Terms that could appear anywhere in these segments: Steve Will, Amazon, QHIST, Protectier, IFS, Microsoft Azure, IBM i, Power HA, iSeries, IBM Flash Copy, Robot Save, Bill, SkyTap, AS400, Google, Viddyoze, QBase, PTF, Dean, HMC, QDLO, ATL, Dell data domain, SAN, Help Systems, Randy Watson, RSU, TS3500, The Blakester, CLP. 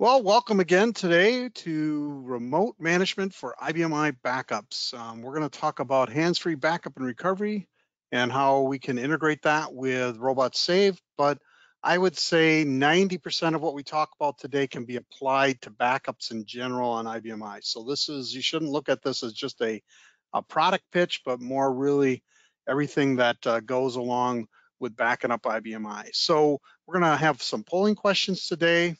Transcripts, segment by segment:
Well, welcome again today to remote management for IBM i backups. We're going to talk about hands-free backup and recovery and how we can integrate that with Robot Save. But I would say 90% of what we talk about today can be applied to backups in general on IBM i. So this is, you shouldn't look at this as just a product pitch, but more really everything that goes along with backing up IBM i. So we're going to have some polling questions today.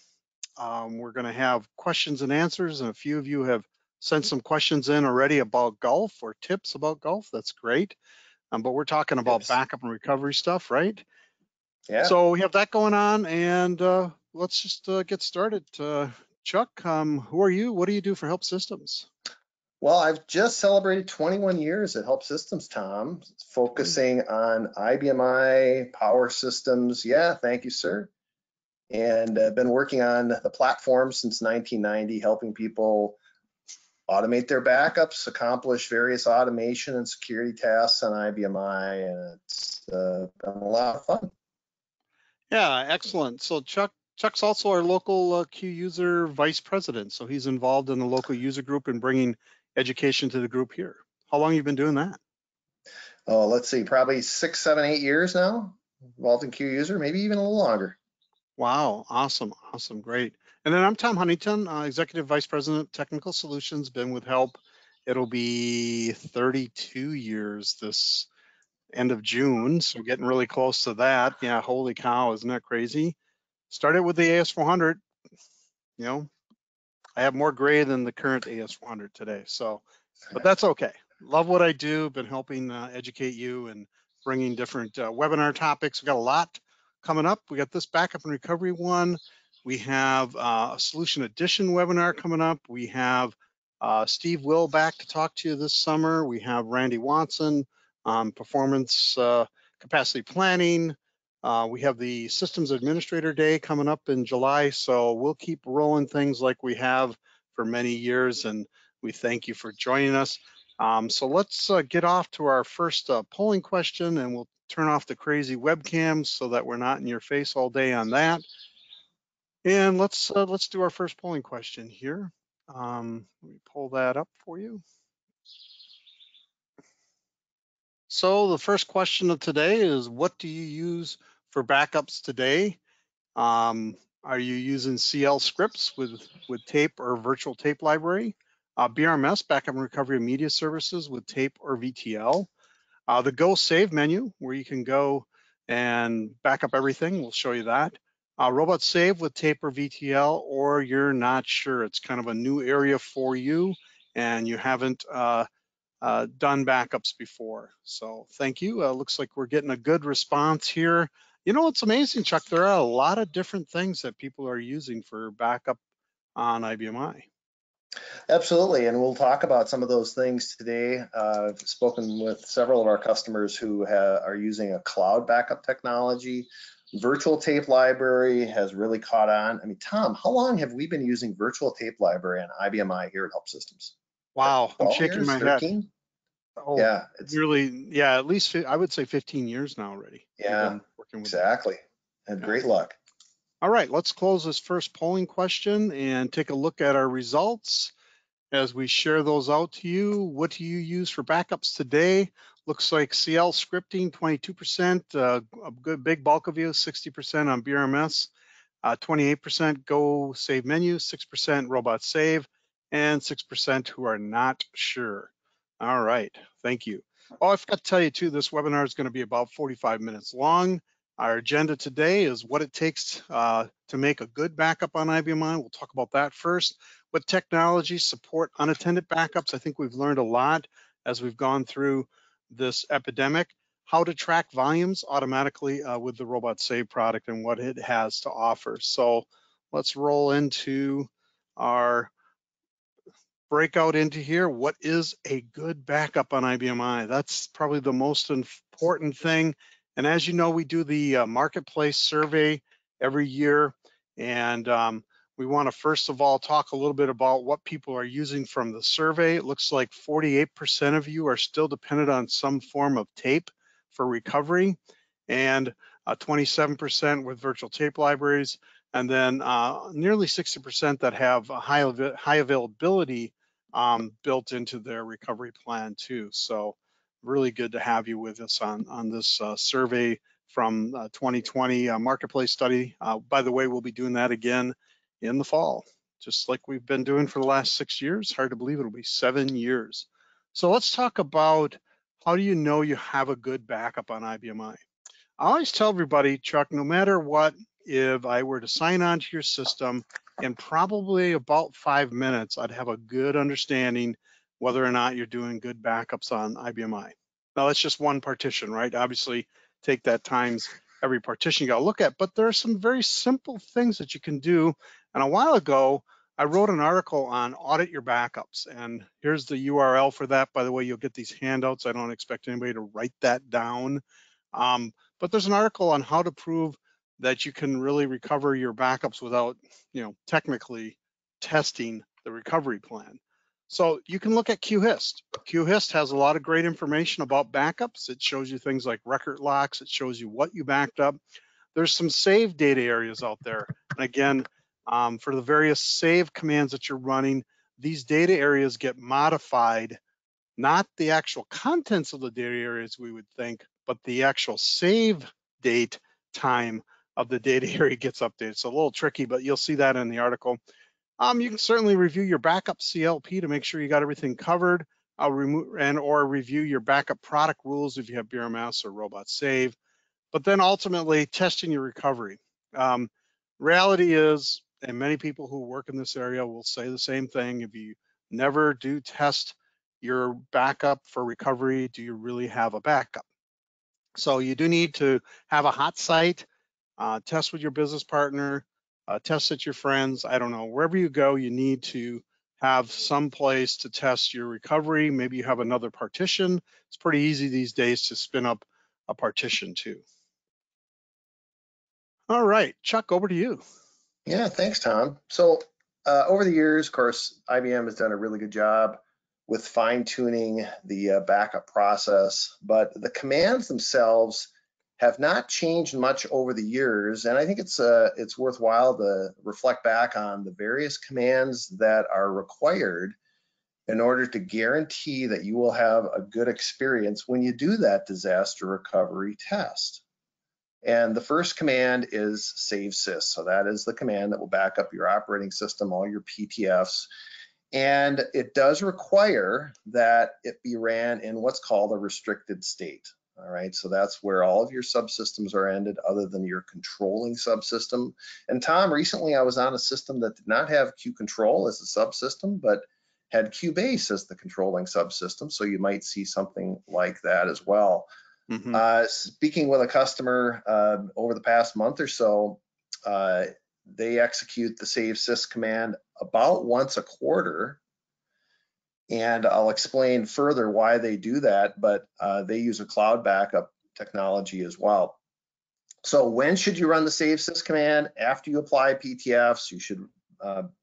We're going to have questions and answers, and a few of you have sent some questions in already about golf or tips about golf. That's great. But we're talking about backup and recovery stuff, right? Yeah. So we have that going on, and let's just get started. Chuck, who are you? What do you do for Help Systems? Well, I've just celebrated 21 years at Help Systems, Tom, focusing on IBM i, power systems. Yeah, thank you, sir. And I've been working on the platform since 1990, helping people automate their backups, accomplish various automation and security tasks on IBM i, and it's been a lot of fun. Yeah, excellent. So Chuck's also our local Q user vice president, so he's involved in the local user group and bringing education to the group here. How long have you been doing that? Oh, let's see, probably 6, 7, 8 years now, involved in Q user, maybe even a little longer. Wow, awesome, awesome, great. And then I'm Tom Huntington, Executive Vice President of Technical Solutions, been with Help. It'll be 32 years this end of June, so getting really close to that. Yeah, holy cow, isn't that crazy? Started with the AS400, you know, I have more gray than the current AS400 today, so, but that's okay. Love what I do, been helping educate you and bringing different webinar topics. We've got a lot coming up. We got this backup and recovery one. We have a solution edition webinar coming up. We have Steve Will back to talk to you this summer. We have Randy Watson on performance capacity planning. We have the Systems Administrator Day coming up in July. So we'll keep rolling things like we have for many years, and we thank you for joining us. So let's get off to our first polling question, and we'll turn off the crazy webcams so that we're not in your face all day on that. And let's do our first polling question here. Let me pull that up for you. So the first question of today is, what do you use for backups today? Are you using CL scripts with tape or virtual tape library? BRMS, backup and recovery of media services, with tape or VTL. The Go Save menu, where you can go and back up everything. We'll show you that. Robot Save with tape or VTL, or you're not sure. It's kind of a new area for you, and you haven't done backups before. So thank you. Looks like we're getting a good response here. You know, it's amazing, Chuck. There are a lot of different things that people are using for backup on IBM i. Absolutely, and we'll talk about some of those things today. I've spoken with several of our customers who are using a cloud backup technology. Virtual tape library has really caught on. I mean, Tom, how long have we been using virtual tape library on IBM i here at Help Systems? Wow, I'm shaking my head. 13? Oh, yeah, it's really, yeah, at least I would say 15 years now already. Yeah, exactly. And great luck. All right, let's close this first polling question and take a look at our results as we share those out to you. What do you use for backups today? Looks like CL scripting, 22%, a good big bulk of you, 60% on BRMS, 28% Go Save menu, 6% Robot Save, and 6% who are not sure. All right, thank you. Oh, I forgot to tell you too, this webinar is going to be about 45 minutes long. Our agenda today is what it takes to make a good backup on IBM i. We'll talk about that first. What technologies support unattended backups? I think we've learned a lot as we've gone through this epidemic. How to track volumes automatically with the Robot Save product and what it has to offer. So let's roll into our breakout into here. What is a good backup on IBM i? That's probably the most important thing. And as you know, we do the marketplace survey every year, and we want to first of all talk a little bit about what people are using from the survey. It looks like 48% of you are still dependent on some form of tape for recovery, and 27% with virtual tape libraries, and then nearly 60% that have a high availability built into their recovery plan too. So really good to have you with us on this survey from 2020 marketplace study. By the way, we'll be doing that again in the fall, just like we've been doing for the last 6 years. Hard to believe it'll be 7 years. So let's talk about, how do you know you have a good backup on IBM i? I always tell everybody, Chuck, no matter what, if I were to sign on to your system, in probably about 5 minutes, I'd have a good understanding whether or not you're doing good backups on IBM i. Now that's just one partition, right? Obviously, take that times every partition you gotta look at, but there are some very simple things that you can do. And a while ago, I wrote an article on audit your backups, and here's the URL for that. By the way, you'll get these handouts. I don't expect anybody to write that down, but there's an article on how to prove that you can really recover your backups without, you know, technically testing the recovery plan. So you can look at QHIST. QHIST has a lot of great information about backups. It shows you things like record locks. It shows you what you backed up. There's some save data areas out there. And again, for the various save commands that you're running, these data areas get modified, not the actual contents of the data areas we would think, but the actual save date time of the data area gets updated. It's a little tricky, but you'll see that in the article. You can certainly review your backup CLP to make sure you got everything covered, or review your backup product rules if you have BRMS or Robot Save, but then ultimately testing your recovery. Reality is, and many people who work in this area will say the same thing, if you never do test your backup for recovery, do you really have a backup? So you do need to have a hot site, test with your business partner, test at your friends, I don't know, wherever you go, you need to have some place to test your recovery. Maybe you have another partition. It's pretty easy these days to spin up a partition too. All right, Chuck, over to you. Yeah, thanks, Tom. So over the years, of course, IBM has done a really good job with fine-tuning the backup process, but the commands themselves have not changed much over the years, and I think it's worthwhile to reflect back on the various commands that are required in order to guarantee that you will have a good experience when you do that disaster recovery test. And the first command is save sys. So that is the command that will back up your operating system, all your PTFs. And it does require that it be ran in what's called a restricted state. All right, so that's where all of your subsystems are ended other than your controlling subsystem. And Tom, recently I was on a system that did not have QControl as a subsystem, but had QBase as the controlling subsystem. So you might see something like that as well. Mm-hmm. Speaking with a customer over the past month or so, they execute the save sys command about once a quarter, and I'll explain further why they do that, but they use a cloud backup technology as well. So when should you run the save sys command? After you apply PTFs, you should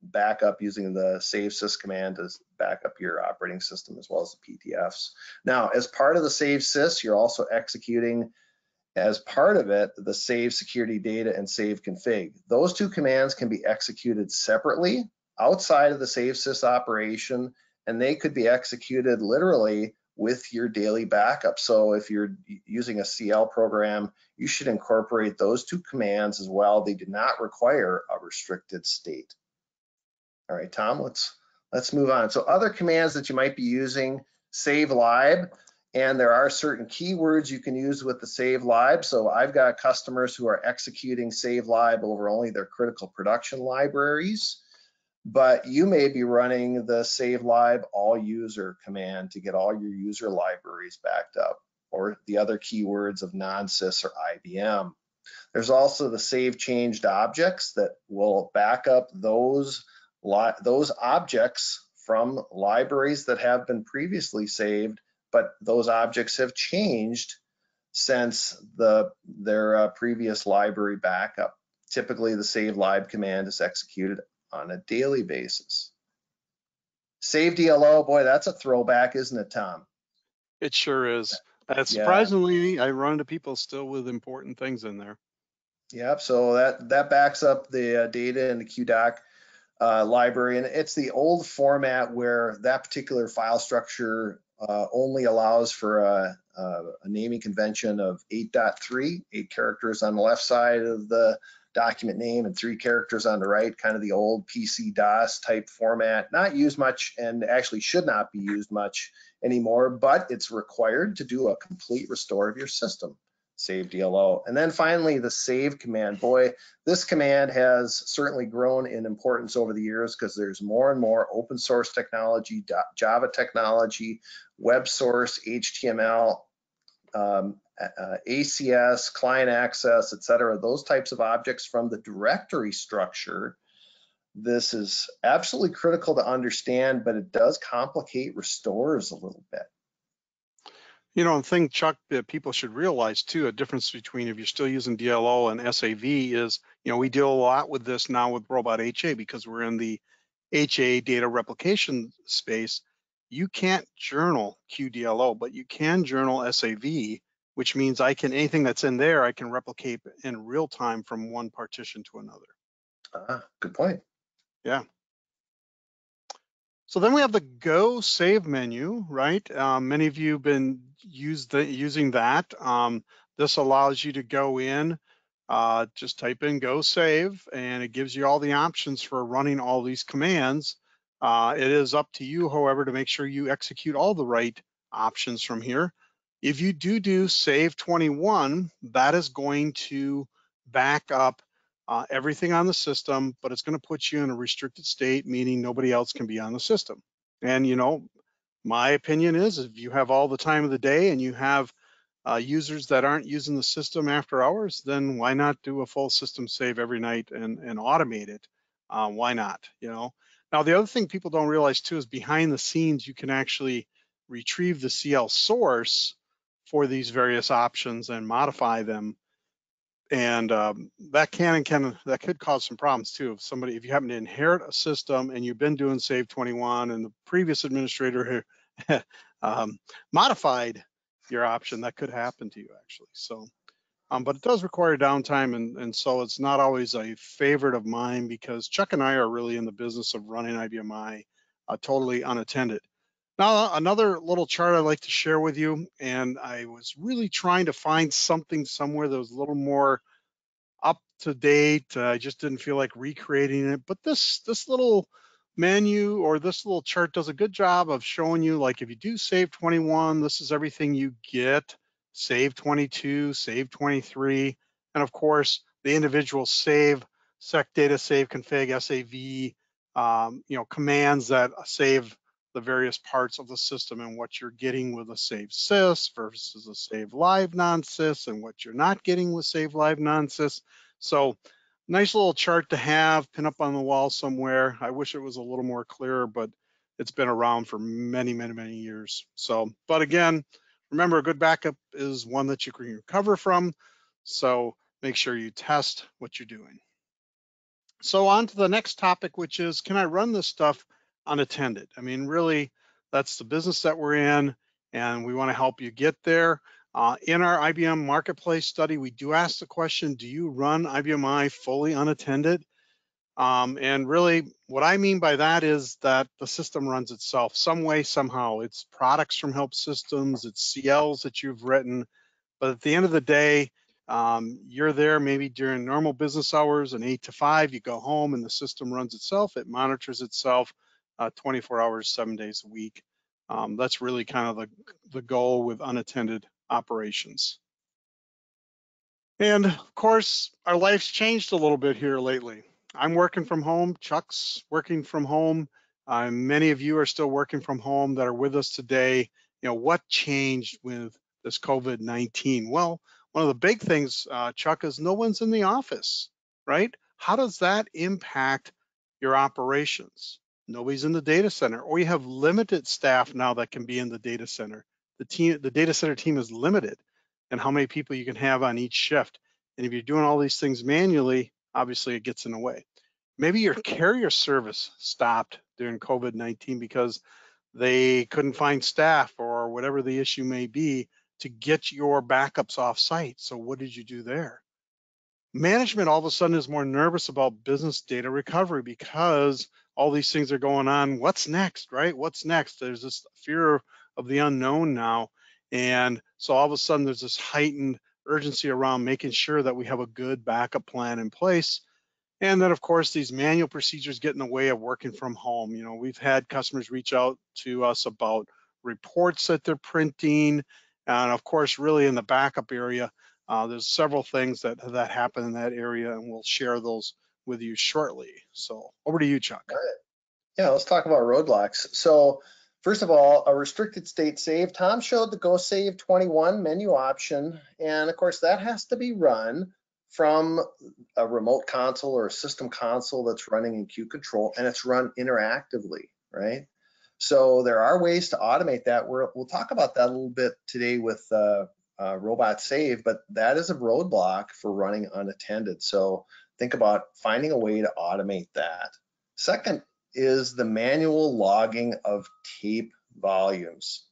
back up using the save sys command to back up your operating system as well as the PTFs. Now, as part of the save sys, you're also executing as part of it the save security data and save config. Those two commands can be executed separately outside of the save sys operation, and they could be executed literally with your daily backup. So if you're using a CL program, you should incorporate those two commands as well. They do not require a restricted state. All right, Tom, let's move on. So other commands that you might be using, save lib, and there are certain keywords you can use with the save lib. So I've got customers who are executing save lib over only their critical production libraries, but you may be running the save lib all user command to get all your user libraries backed up, or the other keywords of non-sys or IBM. There's also the save changed objects that will back up those objects from libraries that have been previously saved, but those objects have changed since their previous library backup. Typically, the save lib command is executed on a daily basis. Save DLO, boy, that's a throwback, isn't it, Tom? It sure is. Surprisingly, I run into people still with important things in there. Yep. So that backs up the data in the QDoc library, and it's the old format where that particular file structure only allows for a naming convention of 8.3, 8 characters on the left side of the document name and 3 characters on the right, kind of the old PC DOS type format, not used much and actually should not be used much anymore, but it's required to do a complete restore of your system. Save DLO. And then finally, the save command. Boy, this command has certainly grown in importance over the years because there's more and more open source technology, Java technology, web source, HTML, ACS, client access, etc. Those types of objects from the directory structure. This is absolutely critical to understand, but it does complicate restores a little bit. You know, the thing, Chuck, that people should realize too, a difference between if you're still using DLO and SAV is, you know, we deal a lot with this now with Robot HA because we're in the HA data replication space. You can't journal QDLO, but you can journal SAV, which means I can, anything that's in there, I can replicate in real time from one partition to another. Good point. Yeah. So then we have the Go Save menu, right? Many of you have been using that. This allows you to go in, just type in Go Save, and it gives you all the options for running all these commands. It is up to you, however, to make sure you execute all the right options from here. If you do Save 21, that is going to back up everything on the system, but it's going to put you in a restricted state, meaning nobody else can be on the system. And, you know, my opinion is if you have all the time of the day and you have users that aren't using the system after hours, then why not do a full system save every night and automate it? Why not? You know, now the other thing people don't realize too is behind the scenes, you can actually retrieve the CL source for these various options and modify them. And that could cause some problems too. If you happen to inherit a system and you've been doing Save 21 and the previous administrator modified your option, that could happen to you actually. So, but it does require downtime, and so it's not always a favorite of mine because Chuck and I are really in the business of running IBM i totally unattended. Now, another little chart I'd like to share with you, and I was really trying to find something somewhere that was a little more up to date. I just didn't feel like recreating it, but this little menu or this little chart does a good job of showing you, like, if you do Save 21, this is everything you get, Save 22, Save 23, and of course, the individual save, sec data, save config, SAV, you know, commands that save the various parts of the system and what you're getting with a save sys versus a save live non-sys and what you're not getting with save live non-sys. So nice little chart to have, pin up on the wall somewhere. I wish it was a little more clearer, but it's been around for many, many, many years. So, but again, remember, a good backup is one that you can recover from. So make sure you test what you're doing. So on to the next topic, which is, can I run this stuff unattended? I mean, really, that's the business that we're in, and we want to help you get there. In our IBM Marketplace study, we do ask the question, do you run IBM i fully unattended? And really, what I mean by that is that the system runs itself some way, somehow. It's products from Help Systems, it's CLs that you've written, but at the end of the day, you're there maybe during normal business hours, an 8 to 5, you go home and the system runs itself, it monitors itself, 24 hours, 7 days a week. That's really kind of the goal with unattended operations. And of course, our life's changed a little bit here lately. I'm working from home, Chuck's working from home. Many of you are still working from home that are with us today. You know, what changed with this COVID-19? Well, one of the big things, Chuck, is no one's in the office, right? How does that impact your operations? Nobody's in the data center, or you have limited staff now that can be in the data center. The data center team is limited in how many people you can have on each shift. And if you're doing all these things manually, obviously it gets in the way. Maybe your carrier service stopped during COVID-19 because they couldn't find staff or whatever the issue may be to get your backups off-site. So what did you do there? Management all of a sudden is more nervous about business data recovery because all these things are going on. What's next, right? What's next? There's this fear of the unknown now. And so all of a sudden there's this heightened urgency around making sure that we have a good backup plan in place. And then of course, these manual procedures get in the way of working from home. You know, we've had customers reach out to us about reports that they're printing. And of course, really in the backup area, there's several things that happen in that area, and we'll share those with you shortly. So over to you, Chuck. All right. Yeah, let's talk about roadblocks. So first of all, a restricted state save. Tom showed the Go Save 21 menu option. And of course, that has to be run from a remote console or a system console that's running in QControl, and it's run interactively, right? So there are ways to automate that. We'll talk about that a little bit today with Robot Save, but that is a roadblock for running unattended. So think about finding a way to automate that. Second is the manual logging of tape volumes.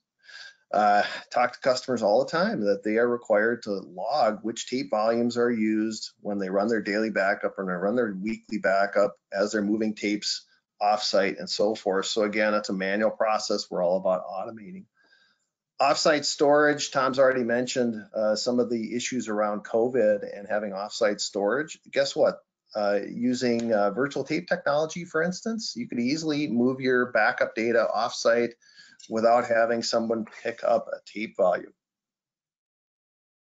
Talk to customers all the time that they are required to log which tape volumes are used when they run their daily backup or when they run their weekly backup as they're moving tapes offsite and so forth. So again, it's a manual process. We're all about automating. Offsite storage, Tom's already mentioned some of the issues around COVID and having offsite storage. Guess what? Using virtual tape technology, for instance, you could easily move your backup data offsite without having someone pick up a tape volume.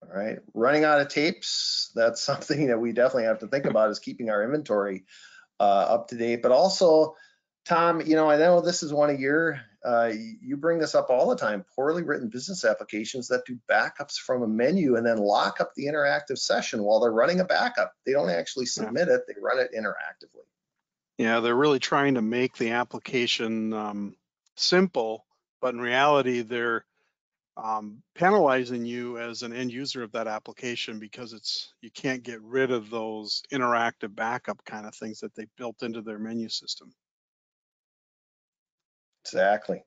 All right, running out of tapes, that's something that we definitely have to think about, is keeping our inventory up to date. But also, Tom, you know, I know this is one of your, you bring this up all the time, poorly written business applications that do backups from a menu and then lock up the interactive session while they're running a backup. They don't actually submit it, they run it interactively. Yeah, they're really trying to make the application simple, but in reality, they're penalizing you as an end user of that application because you can't get rid of those interactive backup kind of things that they built into their menu system. Exactly.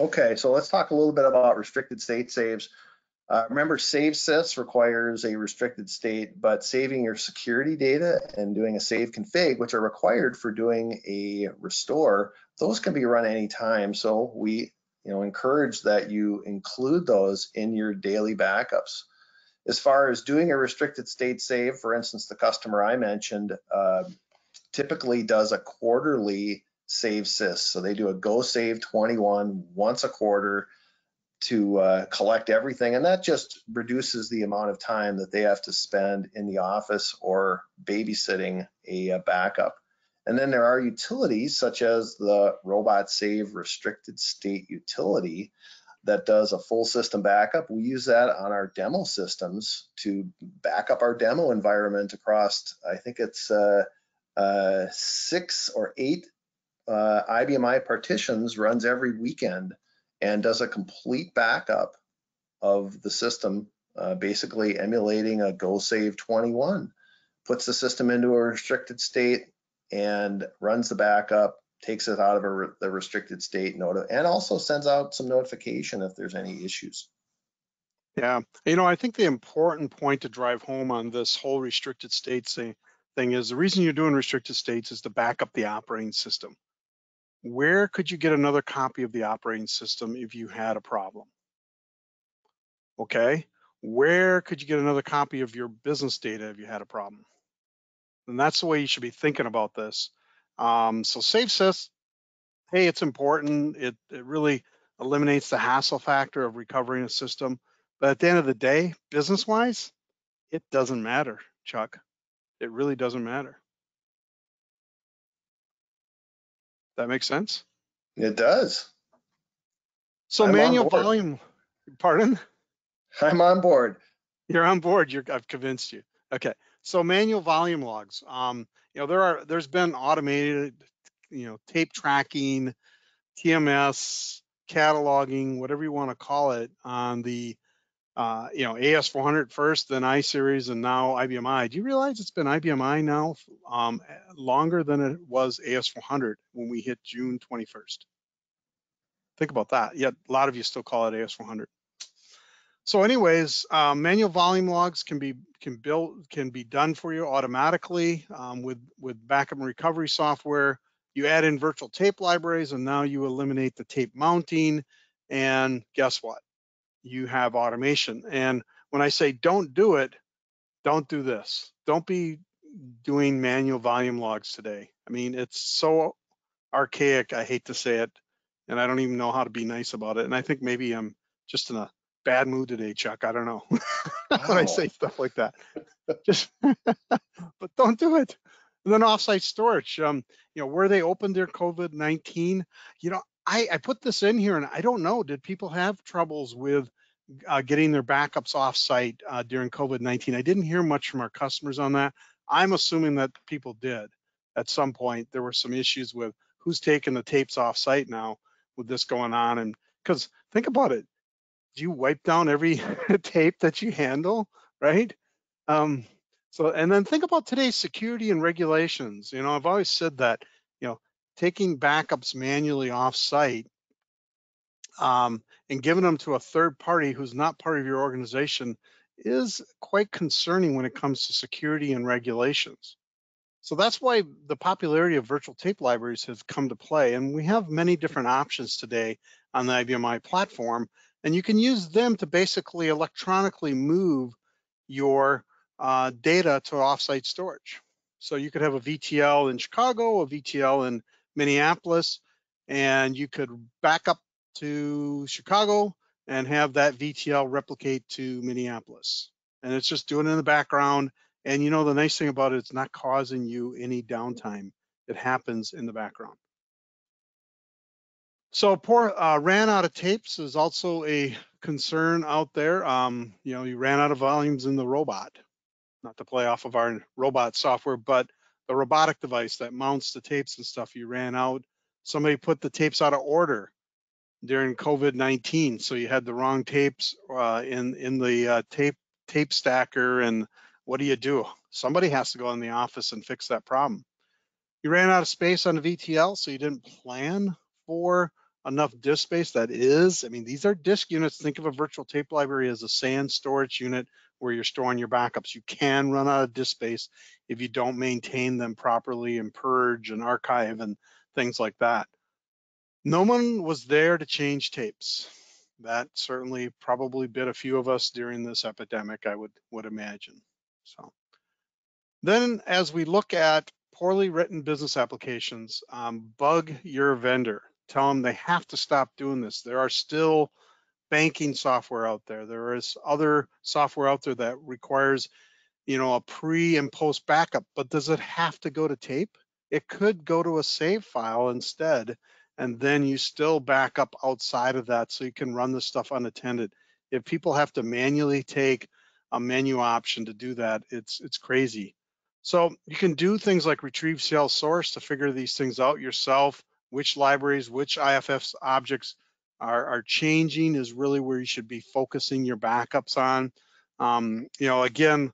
Okay, so let's talk a little bit about restricted state saves. Remember, save sys requires a restricted state, but saving your security data and doing a save config, which are required for doing a restore, those can be run anytime. So we, you know, encourage that you include those in your daily backups. As far as doing a restricted state save, for instance, the customer I mentioned typically does a quarterly save sys. So they do a Go Save 21 once a quarter to collect everything. And that just reduces the amount of time that they have to spend in the office or babysitting a backup. And then there are utilities such as the Robot Save Restricted State utility that does a full system backup. We use that on our demo systems to back up our demo environment across, I think it's 6 or 8 IBM i partitions, runs every weekend and does a complete backup of the system, basically emulating a Go Save 21. Puts the system into a restricted state and runs the backup, takes it out of the restricted state, and also sends out some notification if there's any issues. Yeah, you know, I think the important point to drive home on this whole restricted state thing is the reason you're doing restricted states is to back up the operating system. Where could you get another copy of the operating system if you had a problem? Okay, where could you get another copy of your business data if you had a problem? And that's the way you should be thinking about this. So save sys, hey, it's important. It really eliminates the hassle factor of recovering a system. But at the end of the day, business-wise, it doesn't matter, Chuck. It really doesn't matter. That makes sense? It does. So I'm manual volume, pardon? I'm on board. You're on board, I've convinced you. Okay, so manual volume logs. You know, there's been automated, you know, tape tracking, TMS, cataloging, whatever you want to call it, on the, you know, AS400 first, then iSeries, and now IBM i. Do you realize it's been IBM i now longer than it was AS400 when we hit June 21st? Think about that. Yet a lot of you still call it AS400. So anyways, manual volume logs can be done for you automatically with backup and recovery software. You add in virtual tape libraries, and now you eliminate the tape mounting. And guess what? You have automation. And when I say don't do it, don't do this. Don't be doing manual volume logs today. I mean, it's so archaic, I hate to say it, and I don't even know how to be nice about it. And I think maybe I'm just in a bad mood today, Chuck. I don't know. When I say stuff like that. But don't do it. And then offsite storage, you know, where they opened their COVID-19, you know, I put this in here, and I don't know, did people have troubles with getting their backups offsite during COVID-19? I didn't hear much from our customers on that. I'm assuming that people did at some point. There were some issues with who's taking the tapes offsite now with this going on. And because think about it, do you wipe down every tape that you handle, right? So, and then think about today's security and regulations. You know, I've always said that, you know, taking backups manually off-site and giving them to a third party who's not part of your organization is quite concerning when it comes to security and regulations. So that's why the popularity of virtual tape libraries has come to play. And we have many different options today on the IBM i platform, and you can use them to basically electronically move your data to offsite storage. So you could have a VTL in Chicago, a VTL in Minneapolis, and you could back up to Chicago and have that VTL replicate to Minneapolis. And it's just doing it in the background. And you know, the nice thing about it, it's not causing you any downtime. It happens in the background. So poor ran out of tapes is also a concern out there. You know, you ran out of volumes in the robot, not to play off of our robot software, but the robotic device that mounts the tapes and stuff, you ran out. Somebody put the tapes out of order during COVID-19, so you had the wrong tapes in the tape stacker, and what do? Somebody has to go in the office and fix that problem. You ran out of space on the VTL, so you didn't plan for enough disk space. That is, I mean, these are disk units. Think of a virtual tape library as a SAN storage unit where you're storing your backups. You can run out of disk space if you don't maintain them properly and purge and archive and things like that. No one was there to change tapes. That certainly probably bit a few of us during this epidemic, I would imagine. So then as we look at poorly written business applications, bug your vendor. Tell them they have to stop doing this. There are still banking software out there. There is other software out there that requires, you know, a pre and post backup, but does it have to go to tape? It could go to a save file instead, and then you still back up outside of that so you can run this stuff unattended. If people have to manually take a menu option to do that, it's crazy. So you can do things like retrieve CL source to figure these things out yourself. Which libraries, which IFS objects are changing is really where you should be focusing your backups on. You know, again,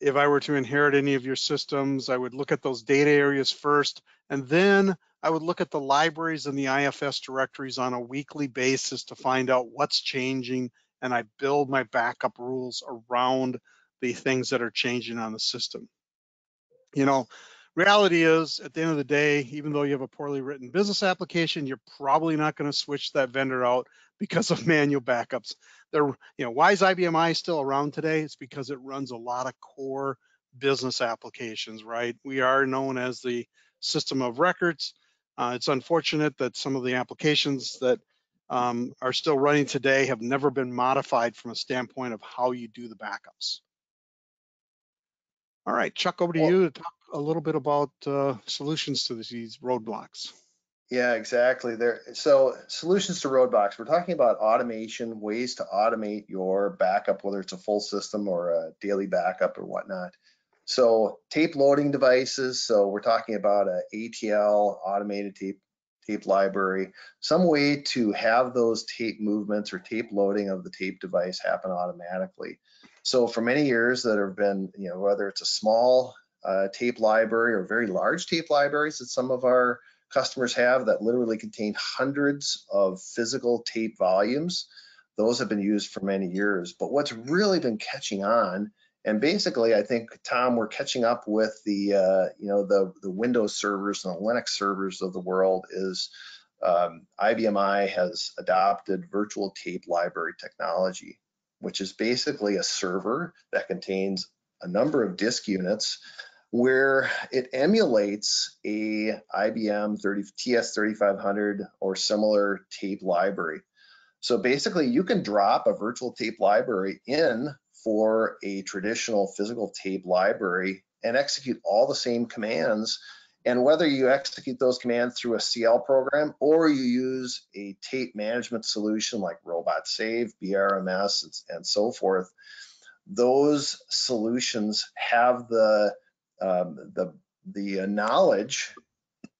if I were to inherit any of your systems, I would look at those data areas first, and then I would look at the libraries and the IFS directories on a weekly basis to find out what's changing, and I build my backup rules around the things that are changing on the system. You know, reality is, at the end of the day, even though you have a poorly written business application, you're probably not going to switch that vendor out because of manual backups. They're, you know, why is IBM i still around today? It's because it runs a lot of core business applications, right? We are known as the system of records. It's unfortunate that some of the applications that are still running today have never been modified from a standpoint of how you do the backups. All right, Chuck, over to you to talk a little bit about solutions to these roadblocks. Yeah, exactly. So solutions to roadblocks, we're talking about automation, ways to automate your backup, whether it's a full system or a daily backup or whatnot. So tape loading devices. So we're talking about an ATL, automated tape library, some way to have those tape movements or tape loading of the tape device happen automatically. So for many years there have been, you know, whether it's a small tape library or very large tape libraries that some of our customers have that literally contain hundreds of physical tape volumes, Those have been used for many years. But what's really been catching on, and basically I think, Tom, we're catching up with the the Windows servers and the Linux servers of the world, is IBM i has adopted virtual tape library technology, which is basically a server that contains a number of disk units where it emulates a IBM TS3500 or similar tape library. So basically you can drop a virtual tape library in for a traditional physical tape library and execute all the same commands. And whether you execute those commands through a CL program or you use a tape management solution like Robot Save, BRMS, and so forth, those solutions have the knowledge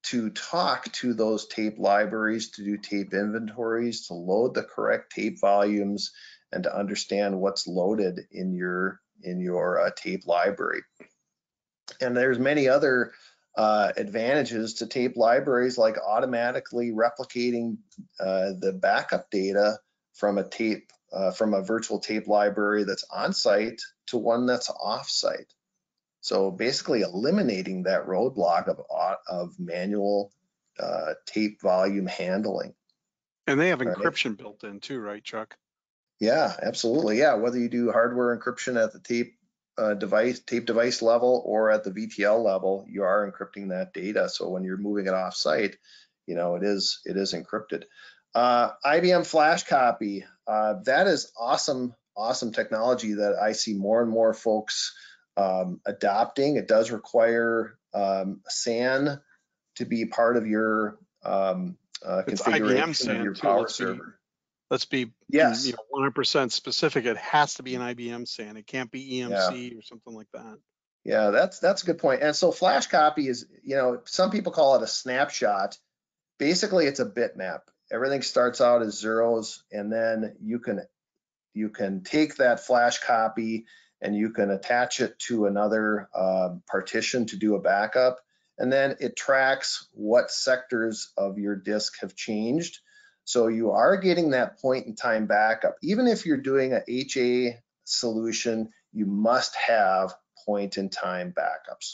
to talk to those tape libraries, to do tape inventories, to load the correct tape volumes, and to understand what's loaded in your tape library. And there's many other advantages to tape libraries, like automatically replicating the backup data from a tape from a virtual tape library that's on site to one that's off site. So basically eliminating that roadblock of manual tape volume handling. And they have encryption built in too, right, Chuck? Yeah, absolutely. Yeah, whether you do hardware encryption at the tape device level or at the VTL level, you are encrypting that data. So when you're moving it off-site, you know, it is encrypted. IBM Flash Copy, that is awesome technology that I see more and more folks adopting. It does require SAN to be part of your configuration of your power server. Let's be 100% specific. It has to be an IBM SAN. It can't be EMC or something like that. Yeah, that's a good point. And so Flash Copy is, you know, some people call it a snapshot. Basically, it's a bitmap. Everything starts out as zeros, and then you can take that Flash Copy and you can attach it to another partition to do a backup, and then it tracks what sectors of your disk have changed. So you are getting that point in time backup. Even if you're doing a HA solution, you must have point in time backups.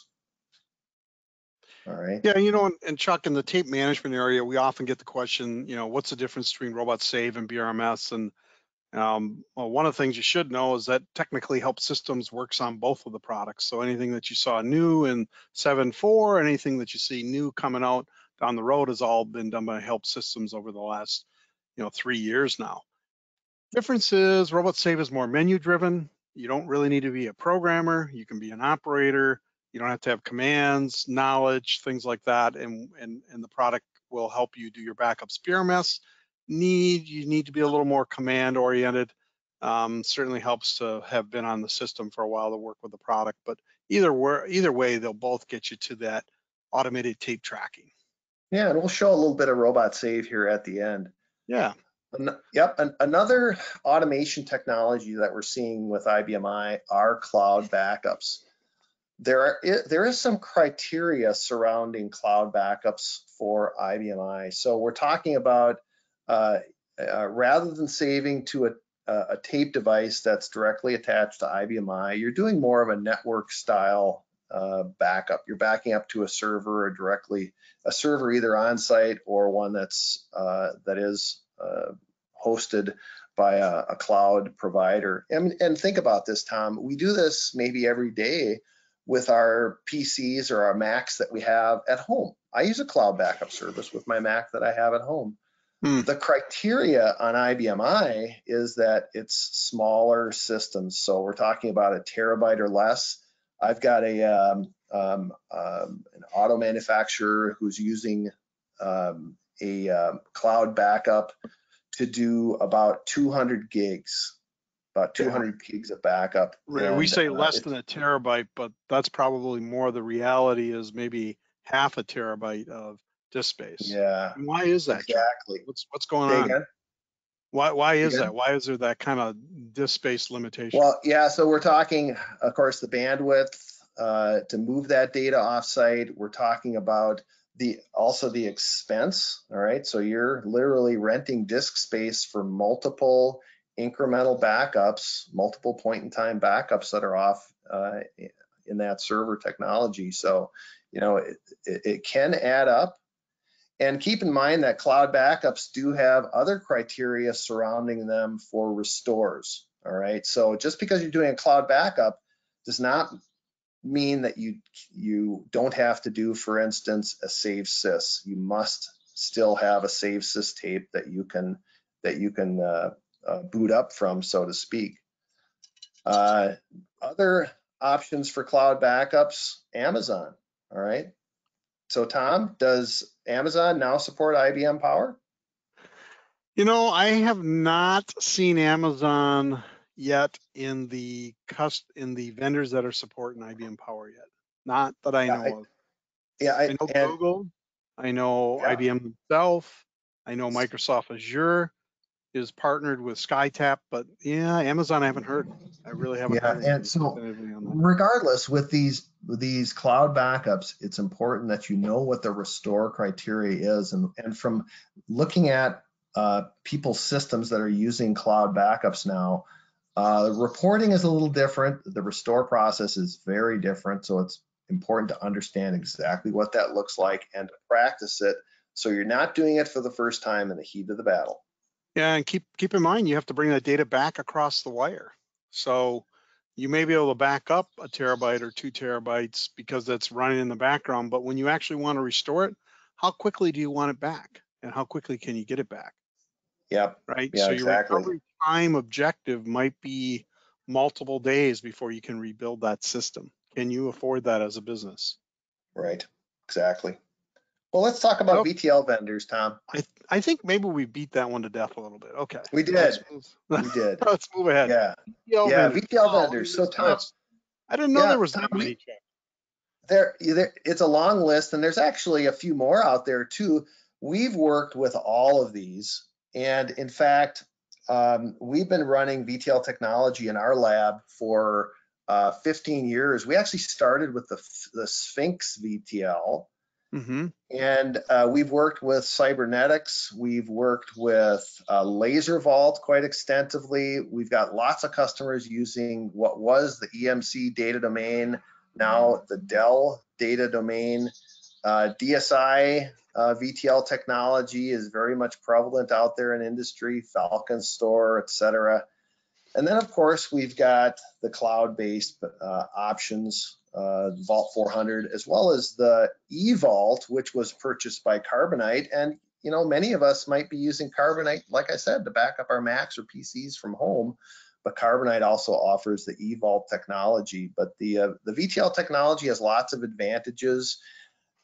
All right. Yeah, you know, and Chuck, in the tape management area, we often get the question, you know, what's the difference between Robot Save and BRMS? And well, one of the things you should know is that technically Help Systems works on both of the products. So anything that you saw new in 7.4, anything that you see new coming out down the road has all been done by Help Systems over the last, 3 years now. Difference is Robot Save is more menu driven. You don't really need to be a programmer. You can be an operator. You don't have to have commands, knowledge, things like that. And the product will help you do your backups. BRMS, you need to be a little more command oriented. Certainly helps to have been on the system for a while to work with the product. But either way, they'll both get you to that automated tape tracking. Yeah, and we'll show a little bit of Robot Save here at the end. Yeah. Yep. Another automation technology that we're seeing with IBM i are cloud backups. There is some criteria surrounding cloud backups for IBM i. So we're talking about rather than saving to a tape device that's directly attached to IBM i, you're doing more of a network style backup. You're backing up to a server, or directly a server either on site or one that's that is hosted by a cloud provider. And think about this, Tom. We do this maybe every day with our PCs or our Macs that we have at home. I use a cloud backup service with my Mac that I have at home. The criteria on IBM i is that it's smaller systems. So we're talking about a terabyte or less. I've got an auto manufacturer who's using a cloud backup to do about 200 gigs, about 200 gigs of backup. Right. We say less than a terabyte, but that's probably more the reality, is maybe half a terabyte of disk space. Yeah. And why is that? Exactly. What's going on? Again? Why is that? Why is there that kind of disk space limitation? Well, yeah, so we're talking, of course, the bandwidth to move that data offsite. We're talking about also the expense, all right? So you're literally renting disk space for multiple incremental backups, multiple point in time backups that are off in that server technology. So, you know, it can add up. And keep in mind that cloud backups do have other criteria surrounding them for restores, all right? So just because you're doing a cloud backup does not mean that you don't have to do, for instance, a save sys. You must still have a save sys tape that you can boot up from, so to speak. Other options for cloud backups, Amazon, all right? So Tom, does Amazon now support IBM Power? You know, I have not seen Amazon yet in the vendors that are supporting IBM Power yet. Not that I know of. Yeah, I know Google, I know IBM itself, I know Microsoft Azure is partnered with SkyTap, but yeah, Amazon I haven't heard. I really haven't heard. And so regardless, with these cloud backups, it's important that you know what the restore criteria is. And from looking at people's systems that are using cloud backups now, reporting is a little different. The restore process is very different. So it's important to understand exactly what that looks like and to practice it, so you're not doing it for the first time in the heat of the battle. Yeah, and keep in mind, you have to bring that data back across the wire. So you may be able to back up a terabyte or 2 terabytes because that's running in the background, but when you actually want to restore it, how quickly do you want it back? And how quickly can you get it back? Yep. Right? Yeah, so exactly. Your recovery time objective might be multiple days before you can rebuild that system. Can you afford that as a business? Right, exactly. Well, let's talk about VTL vendors, Tom. I think maybe we beat that one to death a little bit. Okay. We did. We did. Let's move ahead. Yeah. VTL vendors. So, Tom, I didn't know there was that many. There, it's a long list, and there's actually a few more out there too. We've worked with all of these, and in fact, we've been running VTL technology in our lab for 15 years. We actually started with the Sphinx VTL. Mm-hmm. And we've worked with cybernetics. We've worked with Laser Vault quite extensively. We've got lots of customers using what was the EMC data domain, now the Dell data domain. DSI VTL technology is very much prevalent out there in industry, Falcon Store, etc. And then, of course, we've got the cloud-based options. Vault 400, as well as the eVault, which was purchased by Carbonite. And, you know, many of us might be using Carbonite, like I said, to back up our Macs or PCs from home, but Carbonite also offers the eVault technology. But the VTL technology has lots of advantages.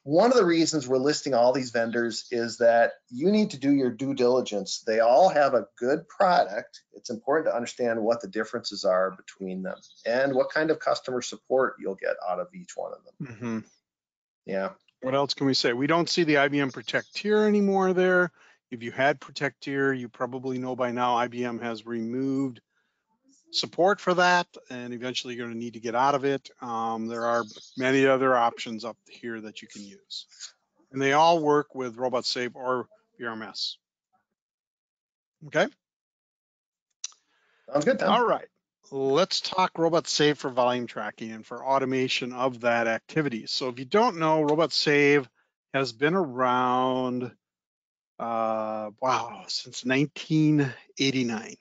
One of the reasons we're listing all these vendors is that you need to do your due diligence. They all have a good product. It's important to understand what the differences are between them and what kind of customer support you'll get out of each one of them. Mm-hmm. Yeah. What else can we say? We don't see the IBM Protectier anymore there. If you had Protectier, you probably know by now IBM has removed support for that, and eventually you're going to need to get out of it. There are many other options up here that you can use, and they all work with Robot Save or BRMS. Okay, sounds good, Tom. All right, let's talk Robot Save for volume tracking and for automation of that activity. So if you don't know, Robot Save has been around since 1989.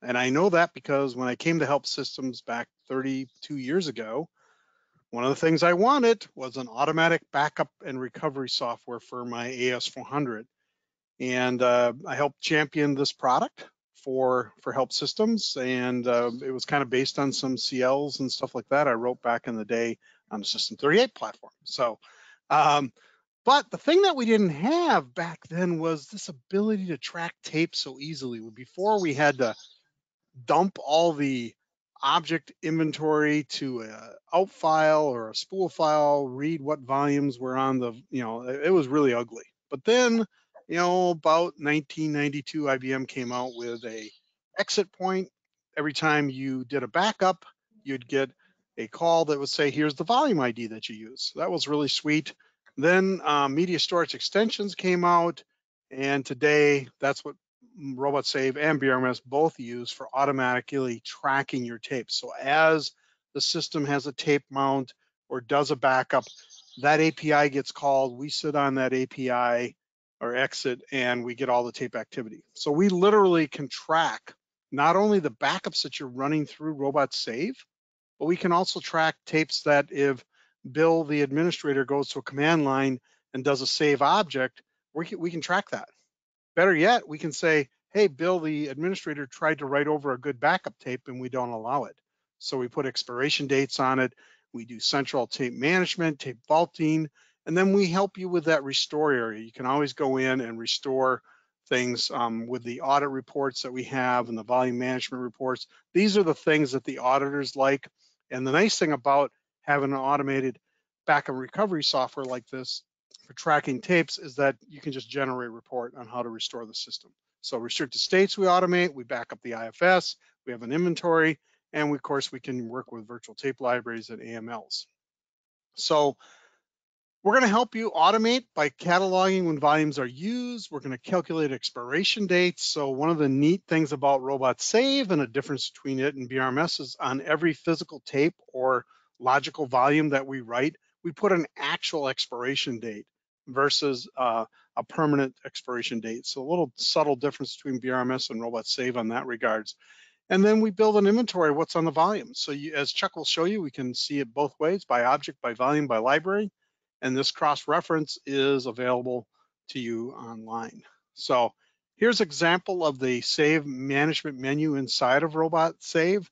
And I know that because when I came to Help Systems back 32 years ago, one of the things I wanted was an automatic backup and recovery software for my AS400. And I helped champion this product for Help Systems. And it was kind of based on some CLs and stuff like that I wrote back in the day on the System 38 platform. So, but the thing that we didn't have back then was this ability to track tape so easily. Before, we had to dump all the object inventory to an out file or a spool file, read what volumes were on the, you know, it was really ugly. But then, you know, about 1992, IBM came out with a exit point. Every time you did a backup, you'd get a call that would say, here's the volume ID that you use. That was really sweet. Then media storage extensions came out, and today that's what Robot Save and BRMS both use for automatically tracking your tapes. So as the system has a tape mount or does a backup, that API gets called. We sit on that API or exit and we get all the tape activity. So we literally can track not only the backups that you're running through Robot Save, but we can also track tapes that if Bill, the administrator, goes to a command line and does a save object, we can track that. Better yet, we can say, hey, Bill, the administrator tried to write over a good backup tape and we don't allow it. So we put expiration dates on it. We do central tape management, tape vaulting, and then we help you with that restore area. You can always go in and restore things with the audit reports that we have and the volume management reports. These are the things that the auditors like. And the nice thing about having an automated backup recovery software like this for tracking tapes is that you can just generate a report on how to restore the system. So restricted states we automate, we back up the IFS, we have an inventory, and we, of course, we can work with virtual tape libraries and AMLs. So we're going to help you automate by cataloging when volumes are used. We're going to calculate expiration dates. So one of the neat things about Robot Save and a difference between it and BRMS is on every physical tape or logical volume that we write, we put an actual expiration date versus a permanent expiration date. So a little subtle difference between BRMS and Robot Save on that regards. And then we build an inventory of what's on the volume. So you, as Chuck will show you, we can see it both ways, by object, by volume, by library. And this cross-reference is available to you online. So here's an example of the Save management menu inside of Robot Save.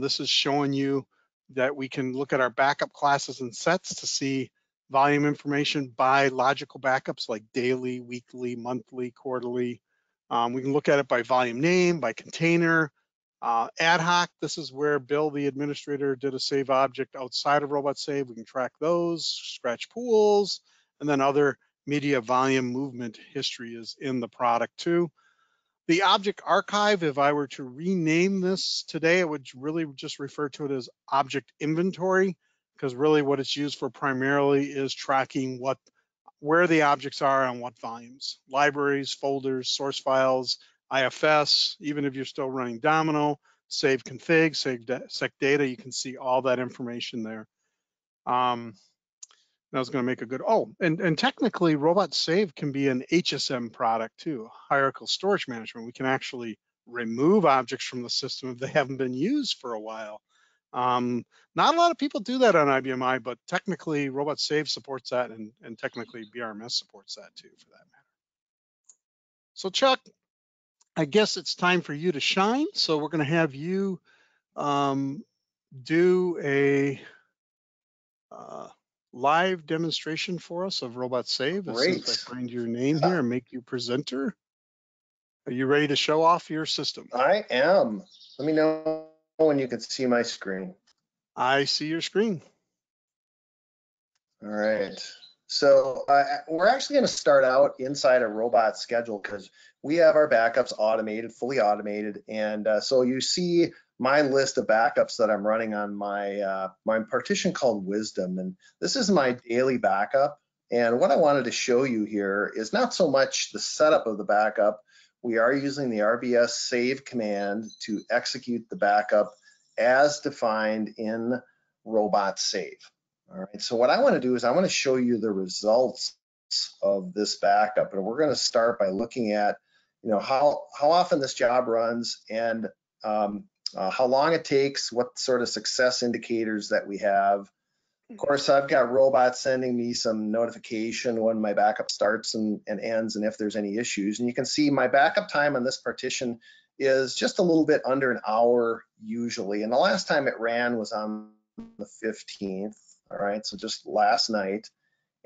This is showing you that we can look at our backup classes and sets to see volume information by logical backups like daily, weekly, monthly, quarterly. We can look at it by volume name, by container. Ad hoc, this is where Bill, the administrator, did a save object outside of Robot Save. We can track those, scratch pools, and then other media volume movement history is in the product too. The object archive, if I were to rename this today, I would really just refer to it as object inventory, because really what it's used for primarily is tracking where the objects are on what volumes, libraries, folders, source files, IFS, even if you're still running Domino, save config, save sec data, you can see all that information there. I was going to make a good, and technically Robot Save can be an HSM product too, hierarchical storage management. We can actually remove objects from the system if they haven't been used for a while. Not a lot of people do that on IBM i, but technically Robot Save supports that, and technically BRMS supports that too, for that matter. So Chuck, I guess it's time for you to shine. So we're going to have you do a live demonstration for us of Robot Save. As soon as I find your name here and make you presenter. Are you ready to show off your system? I am. Let me know when you can see my screen. I see your screen. All right. So we're actually going to start out inside a robot schedule because we have our backups automated, fully automated. And so you see my list of backups that I'm running on my, my partition called Wisdom. And this is my daily backup. And what I wanted to show you here is not so much the setup of the backup. We are using the RBS save command to execute the backup as defined in Robot Save. All right, so what I want to do is I want to show you the results of this backup, and we're going to start by looking at, you know, how often this job runs and how long it takes, what sort of success indicators that we have. Of course, I've got robots sending me some notification when my backup starts and ends and if there's any issues. And you can see my backup time on this partition is just a little bit under an hour usually. And the last time it ran was on the 15th. All right, so just last night.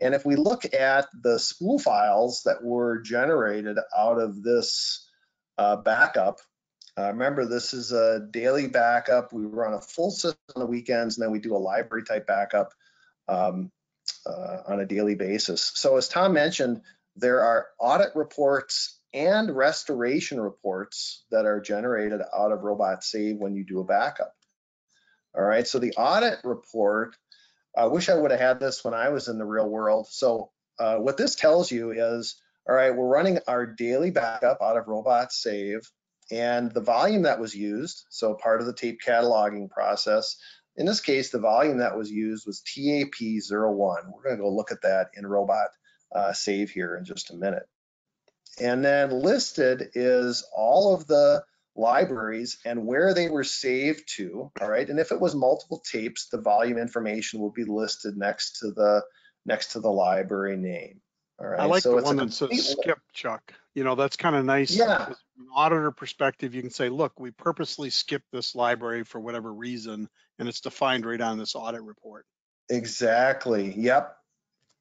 And if we look at the spool files that were generated out of this backup, remember this is a daily backup. We run a full system on the weekends, and then we do a library type backup on a daily basis. So as Tom mentioned, there are audit reports and restoration reports that are generated out of Robot Save when you do a backup. All right, so the audit report, I wish I would have had this when I was in the real world. So what this tells you is All right, we're running our daily backup out of Robot Save, and the volume that was used, so part of the tape cataloging process, in this case, the volume that was used was TAP01. We're going to go look at that in Robot Save here in just a minute. And then listed is all of the libraries and where they were saved to, all right? And if it was multiple tapes, the volume information will be listed next to the library name, all right? I like so the one that says skip, Chuck. You know, that's kind of nice. Yeah. From an auditor perspective, you can say, look, we purposely skipped this library for whatever reason, and it's defined right on this audit report. Exactly, yep.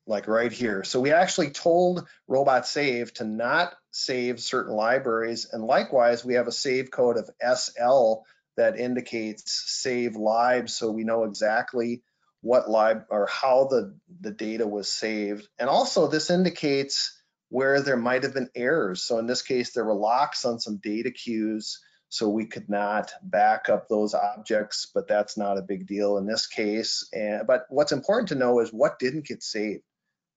Like right here. So we actually told Robot Save to not save certain libraries. And likewise, we have a save code of SL that indicates save libs. So we know exactly what lib or how the data was saved. And also this indicates where there might have been errors. So in this case, there were locks on some data queues, so we could not back up those objects, but that's not a big deal in this case. But what's important to know is what didn't get saved.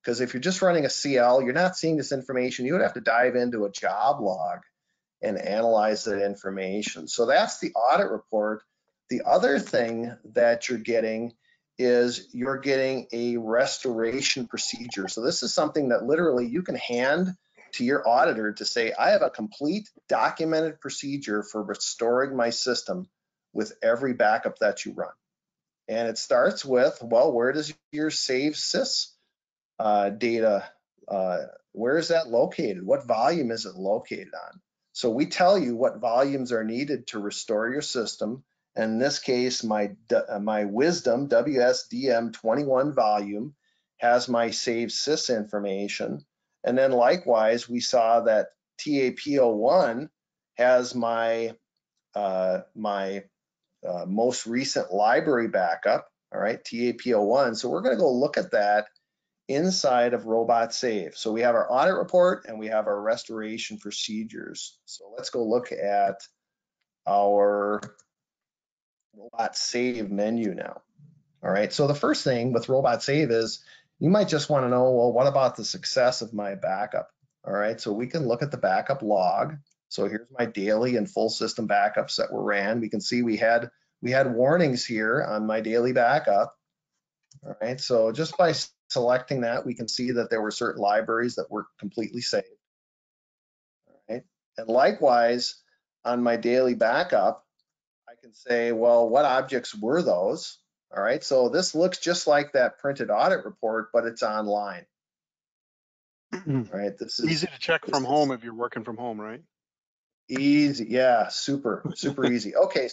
Because if you're just running a CL, you're not seeing this information. You would have to dive into a job log and analyze that information. So that's the audit report. The other thing that you're getting is you're getting a restoration procedure. So this is something that literally you can hand to your auditor to say, I have a complete documented procedure for restoring my system with every backup that you run. And it starts with, well, where does your save sys data, where is that located? What volume is it located on? So we tell you what volumes are needed to restore your system. And in this case, my Wisdom WSDM21 volume has my save sys information. And then likewise, we saw that TAP01 has my my most recent library backup, all right, TAP01. So we're gonna go look at that inside of Robot Save. So we have our audit report and we have our restoration procedures. So let's go look at our Robot Save menu now. All right, so the first thing with Robot Save is you might just want to know, well, what about the success of my backup? All right, so we can look at the backup log. So here's my daily and full system backups that were ran. We can see we had warnings here on my daily backup. All right, so just by selecting that, we can see that there were certain libraries that were completely saved. All right, and likewise, on my daily backup, I can say, well, what objects were those? All right, so this looks just like that printed audit report, but it's online. All right, this is easy to check from home if you're working from home, right? Easy, yeah, super easy. Okay,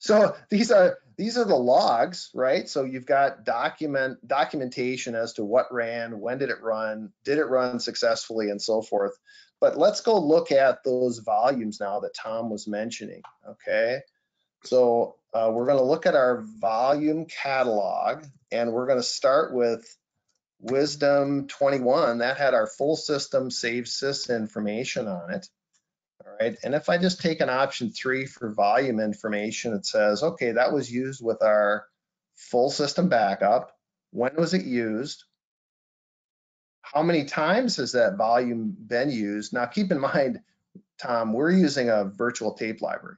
so these are the logs, right? So you've got documentation as to what ran, when did it run successfully, and so forth. But let's go look at those volumes now that Tom was mentioning, okay? So we're going to look at our volume catalog, and we're going to start with Wisdom 21. That had our full system save sys information on it. All right, and if I just take an option 3 for volume information, it says, okay, that was used with our full system backup. When was it used? How many times has that volume been used? Now, keep in mind, Tom, we're using a virtual tape library.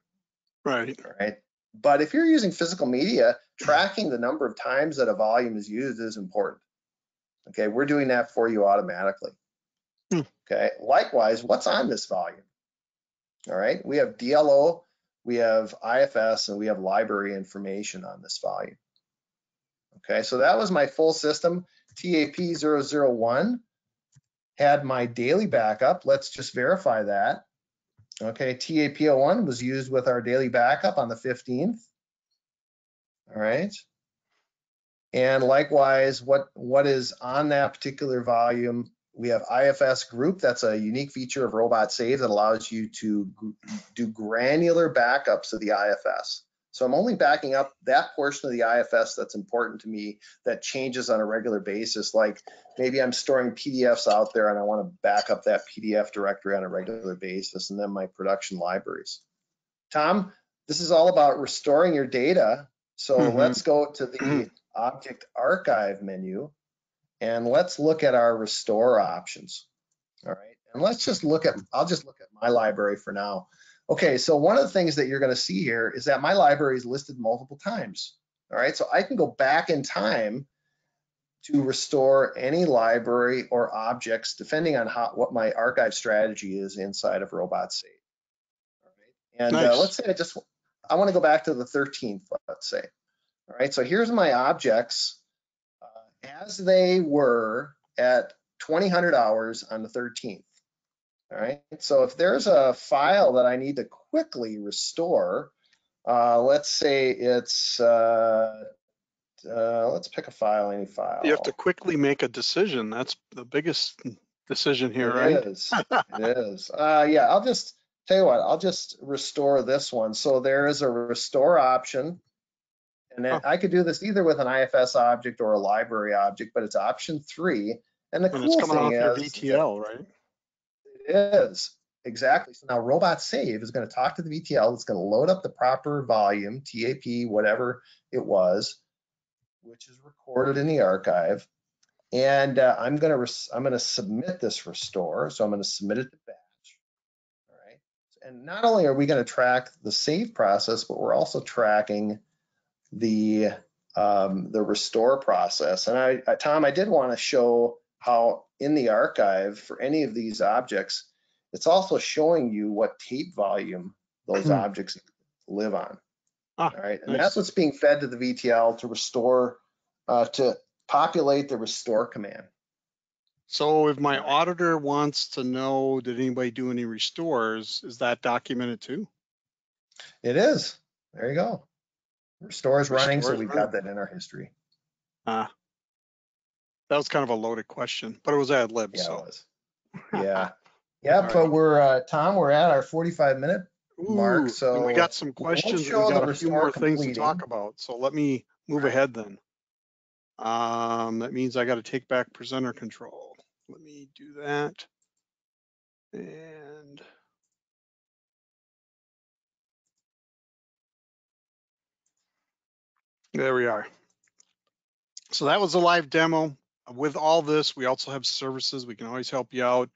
Right. All right. But if you're using physical media, tracking the number of times that a volume is used is important. Okay, we're doing that for you automatically. Okay, likewise, what's on this volume? All right, we have DLO, we have IFS, and we have library information on this volume. Okay, so that was my full system. TAP001 had my daily backup. Let's just verify that. Okay, TAP01 was used with our daily backup on the 15th. All right. And likewise, what is on that particular volume? We have IFS group. That's a unique feature of Robot Save that allows you to do granular backups of the IFS. So I'm only backing up that portion of the IFS that's important to me that changes on a regular basis. Like maybe I'm storing PDFs out there and I want to back up that PDF directory on a regular basis, and then my production libraries. Tom, this is all about restoring your data. So let's go to the Object Archive menu and let's look at our restore options. All right, And let's just look at, I'll just look at my library for now. Okay, so one of the things that you're gonna see here is that my library is listed multiple times. All right, so I can go back in time to restore any library or objects, depending on how, what my archive strategy is inside of Robot Save. All right. And nice. Let's say I want to go back to the 13th, let's say. All right, so here's my objects as they were at 2000 hours on the 13th. All right, so if there's a file that I need to quickly restore, let's say it's, let's pick a file, any file. You have to quickly make a decision. That's the biggest decision here, right? It is. It is. Yeah, I'll just tell you what, I'll just restore this one. So there is a restore option. And then I could do this either with an IFS object or a library object, but it's option 3. And the cool thing is, VTL, right? It is. Exactly. So now Robot Save is going to talk to the VTL. It's going to load up the proper volume, TAP, whatever it was, which is recorded in the archive, and I'm going to submit this restore. So I'm going to submit it to batch. All right. And not only are we going to track the save process, but we're also tracking the restore process. And Tom, I did want to show how in the archive for any of these objects, it's also showing you what tape volume those objects live on. All right, and nice. That's what's being fed to the VTL to restore, to populate the restore command. So if my auditor wants to know, did anybody do any restores, is that documented too? It is. There you go. Restore's running, so we've got that in our history. That was kind of a loaded question, but it was ad lib. Yeah, so. It was. Yeah. Yeah, right. But we're, Tom, we're at our 45-minute mark, so we got some questions. We got a few more things to talk about, so let me move ahead then. That means I got to take back presenter control. Let me do that. And there we are. So that was a live demo. With all this, we also have services. We can always help you out.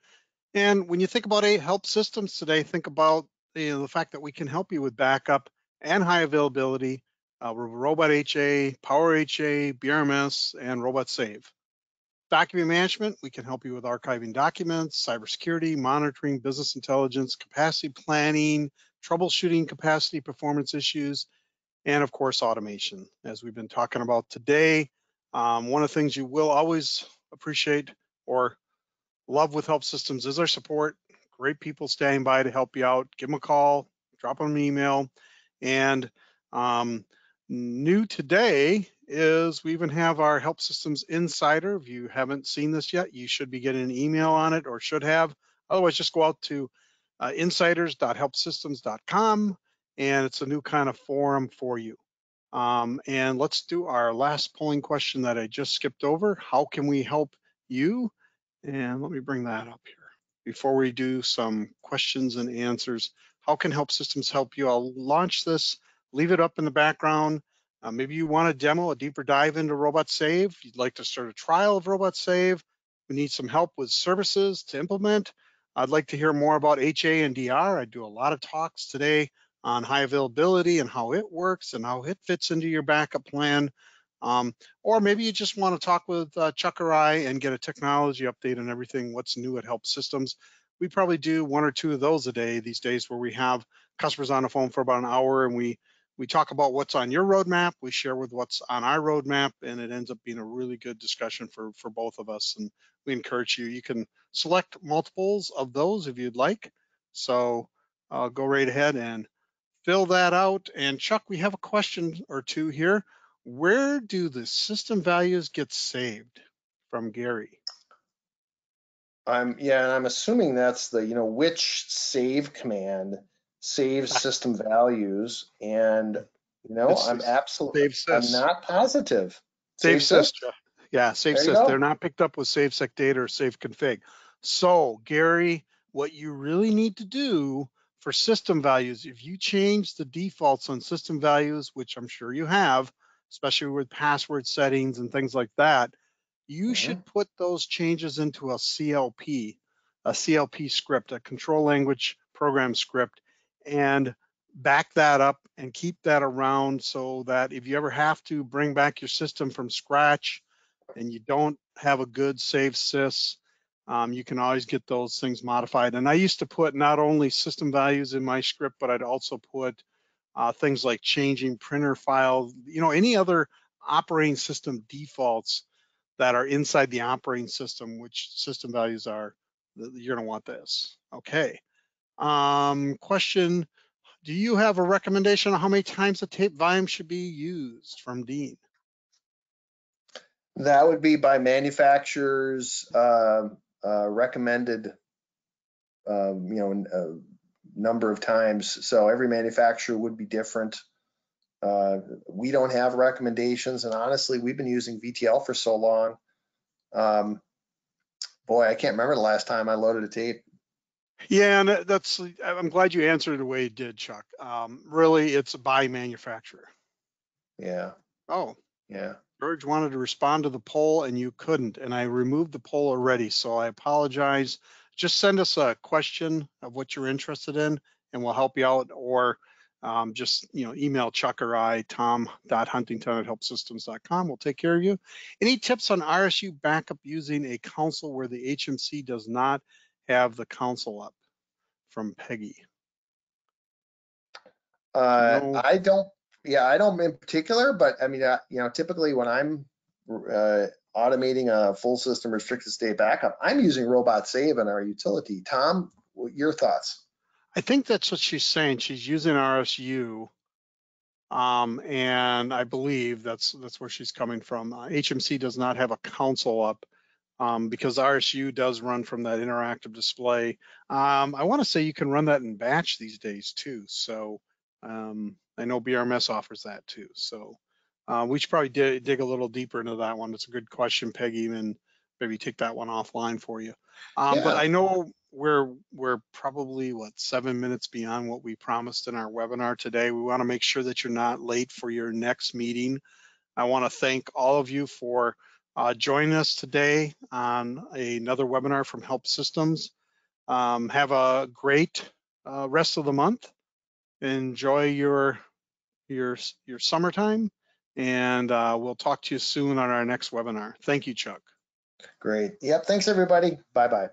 And when you think about Help Systems today, think about the fact that we can help you with backup and high availability with Robot HA, Power HA, BRMS, and Robot Save. Document management, we can help you with archiving documents, cybersecurity, monitoring, business intelligence, capacity planning, troubleshooting capacity performance issues, and of course, automation, as we've been talking about today. One of the things you will always appreciate or love with Help Systems is our support. Great people standing by to help you out. Give them a call, drop them an email. And new today is we even have our Help Systems Insider. If you haven't seen this yet, you should be getting an email on it or should have. Otherwise, just go out to insiders.helpsystems.com and it's a new kind of forum for you. And let's do our last polling question that I just skipped over. How can we help you? And let me bring that up here before we do some questions and answers. How can Help Systems help you? I'll launch this, leave it up in the background. Maybe you want a demo, a deeper dive into Robot Save. You'd like to start a trial of Robot Save. We need some help with services to implement. I'd like to hear more about HA and DR. I do a lot of talks today on high availability and how it works and how it fits into your backup plan. Or maybe you just want to talk with Chuck or I and get a technology update on everything, what's new at Help Systems. We probably do one or two of those a day these days where we have customers on the phone for about an hour and we talk about what's on your roadmap, we share with what's on our roadmap, and it ends up being a really good discussion for both of us. And we encourage you, you can select multiples of those if you'd like. So go right ahead and fill that out. And Chuck, we have a question or two here. Where do the system values get saved? From Gary. And I'm assuming that's the, which save command saves system values. And, I'm absolutely, I'm not positive. SaveSys. Yeah, SaveSys. They're not picked up with SaveSec data or SaveConfig. So, Gary, what you really need to do for system values, if you change the defaults on system values, which I'm sure you have, especially with password settings and things like that, you should put those changes into a CLP. a CLP script, a control language program script, and back that up and keep that around so that if you ever have to bring back your system from scratch and you don't have a good save sys, you can always get those things modified. And I used to put not only system values in my script, but I'd also put things like changing printer file, you know, any other operating system defaults that are inside the operating system, which system values are, you're gonna want this. Okay, question, do you have a recommendation on how many times the tape volume should be used from Dean? That would be by manufacturer's recommended, number of times. So every manufacturer would be different. We don't have recommendations, and honestly, we've been using VTL for so long. Boy, I can't remember the last time I loaded a tape. Yeah, and that's, I'm glad you answered the way you did, Chuck. Really, it's by manufacturer. Yeah. Oh. Yeah. George wanted to respond to the poll and you couldn't, and I removed the poll already, so I apologize. Just send us a question of what you're interested in and we'll help you out, or just, you know, email Chuck or I, tom.huntington@helpsystems.com. We'll take care of you. Any tips on RSU backup using a console where the HMC does not have the console up, from Peggy? No. I don't, yeah, I don't in particular, but I mean, you know, typically when I'm automating a full system restricted state backup, I'm using Robot Save in our utility. Tom, your thoughts? I think that's what she's saying. She's using RSU, and I believe that's where she's coming from. HMC does not have a console up because RSU does run from that interactive display. I want to say you can run that in batch these days too. So I know BRMS offers that too. So we should probably dig a little deeper into that one. It's a good question, Peggy, and maybe take that one offline for you. Yeah. But I know we're probably, what, 7 minutes beyond what we promised in our webinar today. We want to make sure that you're not late for your next meeting. I want to thank all of you for joining us today on another webinar from Help Systems. Have a great rest of the month. Enjoy your summertime, and we'll talk to you soon on our next webinar. Thank you, Chuck. Great. Yep. Thanks, everybody. Bye-bye.